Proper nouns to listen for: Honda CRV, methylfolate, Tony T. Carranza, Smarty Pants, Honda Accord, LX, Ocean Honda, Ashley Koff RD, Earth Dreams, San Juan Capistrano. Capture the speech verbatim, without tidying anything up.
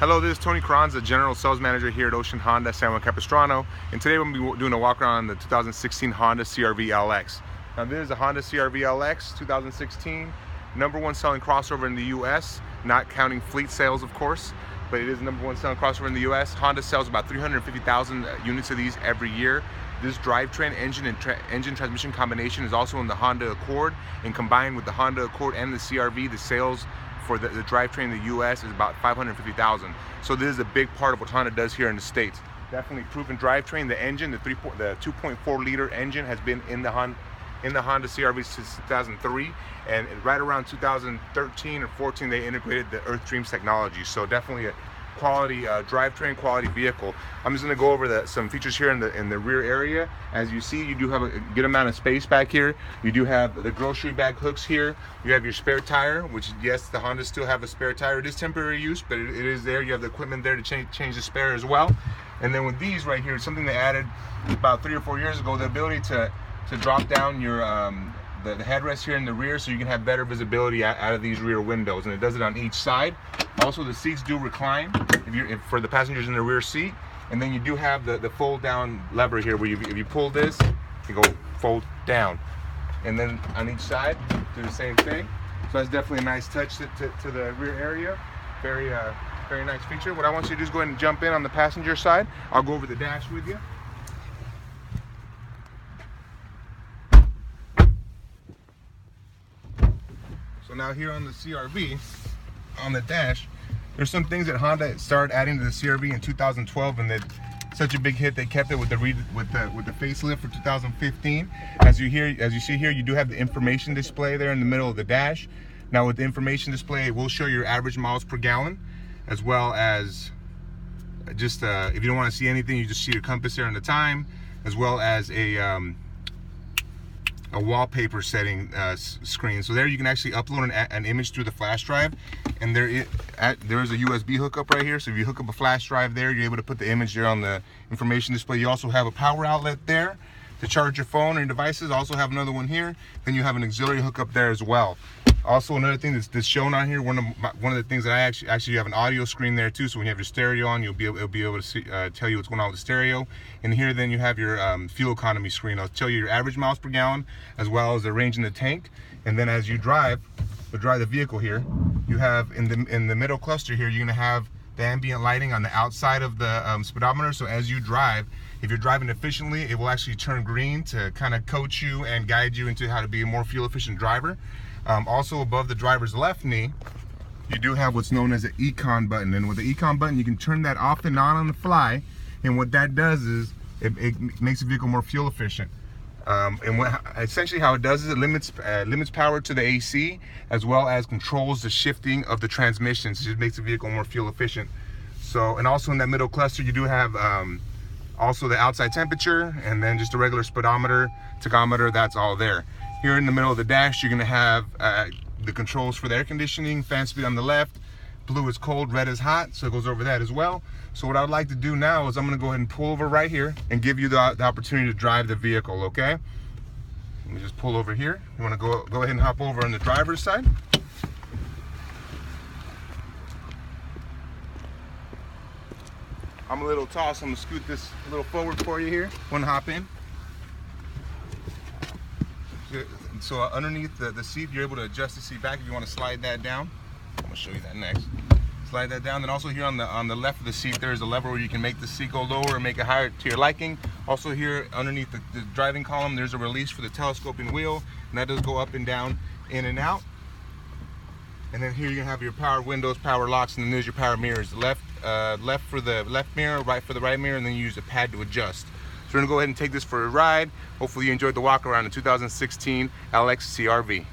Hello, this is Tony Carranza, General Sales Manager here at Ocean Honda San Juan Capistrano, and today we're going to be doing a walk around on the two thousand sixteen Honda C R V L X. Now this is a Honda C R V L X two thousand sixteen, number one selling crossover in the U S, not counting fleet sales of course, but it is the number one selling crossover in the U S. Honda sells about three hundred fifty thousand units of these every year. This drivetrain, engine, and tra engine transmission combination is also in the Honda Accord, and combined with the Honda Accord and the C R V, the sales for the, the drivetrain in the U S is about five hundred fifty thousand. So this is a big part of what Honda does here in the States. Definitely proven drivetrain. The engine, the, the two point four liter engine has been in the, Honda, in the Honda C R V since two thousand three, and right around two thousand thirteen or fourteen they integrated the Earth Dreams technology. So definitely a quality uh, drivetrain, quality vehicle. I'm just going to go over the, some features here in the in the rear area. As you see, you do have a good amount of space back here. You do have the grocery bag hooks here. You have your spare tire, which yes, the Honda still have a spare tire. It is temporary use, but it, it is there. You have the equipment there to change change the spare as well. And then with these right here, something they added about three or four years ago, the ability to to drop down your um, the, the headrest here in the rear, so you can have better visibility out, out of these rear windows, and it does it on each side. Also, the seats do recline if you, if, for the passengers in the rear seat, and then you do have the, the fold down lever here where you, if you pull this, you go fold down. And then on each side, do the same thing. So that's definitely a nice touch to, to, to the rear area. Very, uh, very nice feature. What I want you to do is go ahead and jump in on the passenger side. I'll go over the dash with you. So now here on the C R V, on the dash, there's some things that Honda started adding to the C R V in two thousand twelve, and that such a big hit they kept it with the re with the with the facelift for two thousand fifteen. As you hear, as you see here, you do have the information display there in the middle of the dash. Now with the information display, it will show your average miles per gallon, as well as just uh, if you don't want to see anything, you just see your compass there and the time, as well as a um, a wallpaper setting uh, screen. So there you can actually upload an, an image through the flash drive, and there is, at, there is a U S B hookup right here. So if you hook up a flash drive there, you're able to put the image there on the information display. You also have a power outlet there to charge your phone or your devices. Also have another one here. Then you have an auxiliary hookup there as well. Also another thing that's, that's shown on here, one of my, one of the things that I actually actually you have an audio screen there too. So when you have your stereo on, you'll be able, it'll be able to see, uh, tell you what's going on with the stereo. And here then you have your um, fuel economy screen. It'll tell you your average miles per gallon, as well as the range in the tank. And then as you drive, or drive the vehicle here, you have in the in the middle cluster here, you're gonna have the ambient lighting on the outside of the um, speedometer. So as you drive, if you're driving efficiently, it will actually turn green to kind of coach you and guide you into how to be a more fuel efficient driver. Um, also above the driver's left knee, you do have what's known as an econ button. And with the econ button, you can turn that off and on on the fly. And what that does is it, it makes the vehicle more fuel efficient. Um, and what, essentially how it does is it limits uh, limits power to the A C, as well as controls the shifting of the transmissions. It just makes the vehicle more fuel efficient. So, and also in that middle cluster, you do have um, also the outside temperature, and then just a regular speedometer, tachometer, that's all there. Here in the middle of the dash, you're gonna have uh, the controls for the air conditioning, fan speed on the left, blue is cold, red is hot, so it goes over that as well. So what I'd like to do now is I'm gonna go ahead and pull over right here and give you the, the opportunity to drive the vehicle, okay? Let me just pull over here. You wanna go, go ahead and hop over on the driver's side. I'm a little tall, so I'm gonna scoot this a little forward for you here. Wanna hop in? So underneath the, the seat, you're able to adjust the seat back if you want to slide that down. I'm gonna show you that next. Slide that down. Then also here on the on the left of the seat, there is a lever where you can make the seat go lower or make it higher to your liking. Also here underneath the, the driving column, there's a release for the telescoping wheel, and that does go up and down, in and out. And then here you have your power windows, power locks, and then there's your power mirrors. Left, uh, left for the left mirror, right for the right mirror, and then you use a pad to adjust. We're gonna go ahead and take this for a ride. Hopefully you enjoyed the walk around in two thousand sixteen L X C R V.